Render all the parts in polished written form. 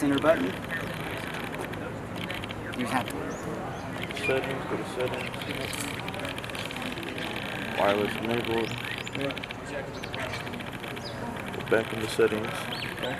center button. Here's how. Settings, go to settings. Wireless enabled. Yeah. Go back into settings. Okay.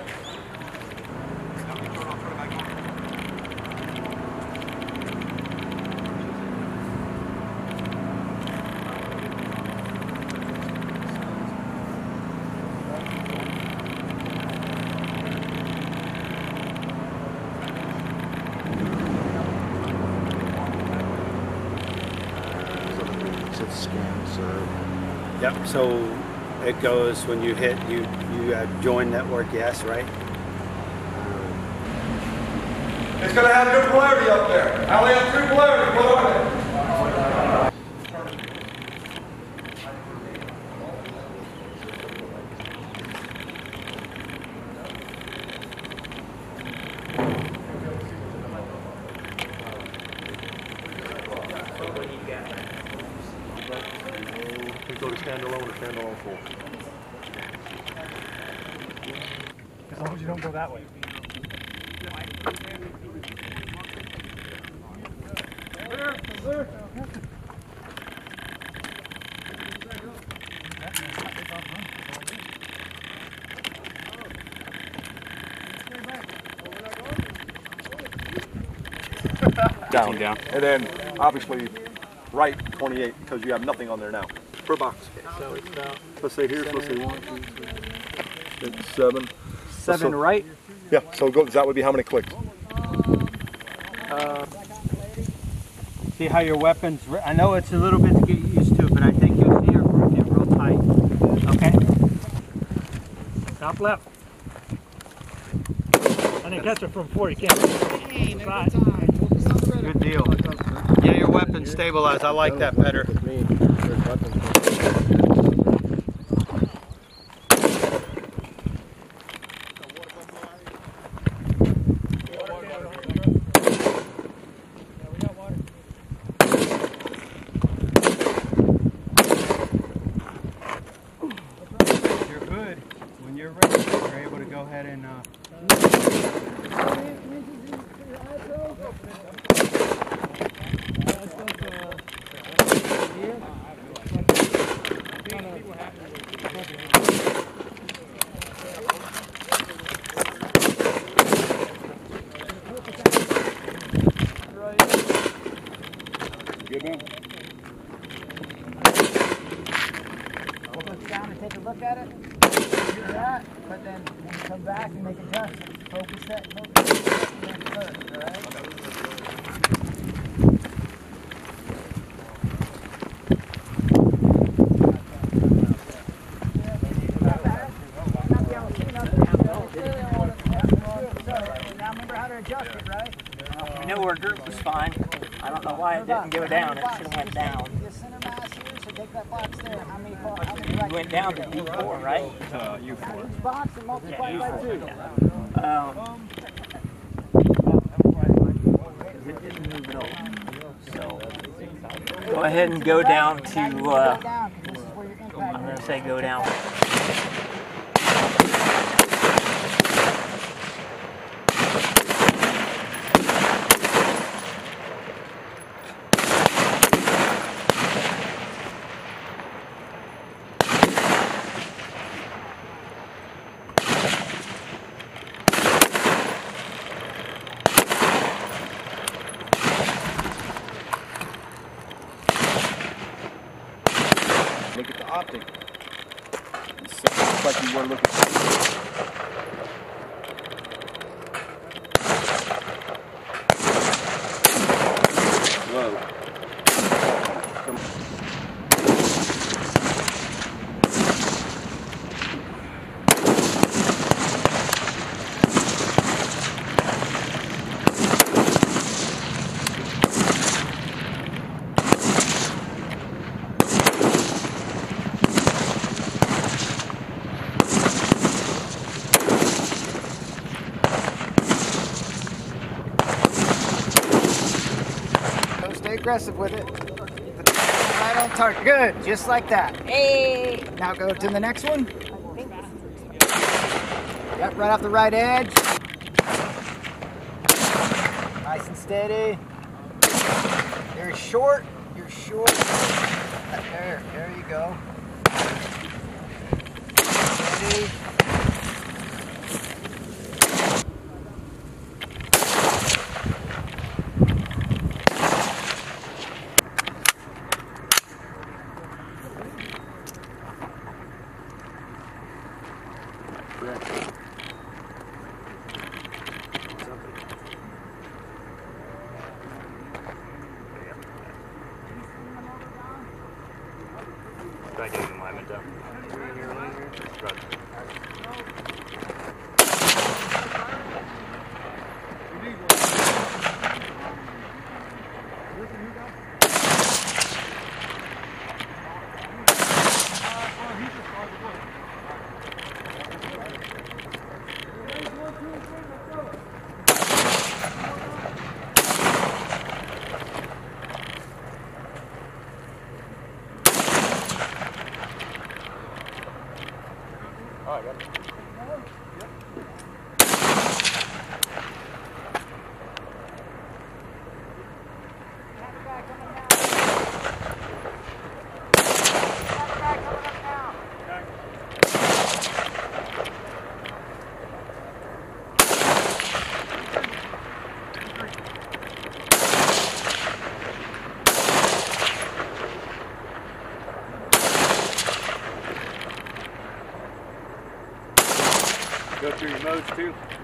Yep, so it goes when you hit, you join network, yes, right? It's going to have new polarity up there. I only have 3 polarity, what are they? Go to standalone or standalone full. As long as you don't go that way. Down, down. And then obviously right 28 because you have nothing on there now. Per box. So it's about, let's say here, let's say 1, 2, 3, 7. 7, so, right? Yeah, so go, that would be how many clicks? See how your weapons, I know it's a little bit to get used to, but I think you'll see your group get real tight. Okay? Top left. And then catch it from 4, you can't. Good deal. Yeah, your weapons stabilize. I like that better. Good man. Put down and take a look at it. Do that, but then when you come back and make adjustments, focus that, and then first, all right? Our group was fine. I don't know why it didn't go down. It should have went down. It went down to U4, right? U4. Yeah, U4. It didn't move at all. So go ahead and go down to, I'm going to say go down. Look at the optic. It's like you were looking aggressive with it. Right on target. Good. Just like that. Hey. Now go to the next one. Yep, right off the right edge. Nice and steady. You're short. You're short. There. There you go. Steady. I gave him alignment down. Oh, I got it. Go through your modes too.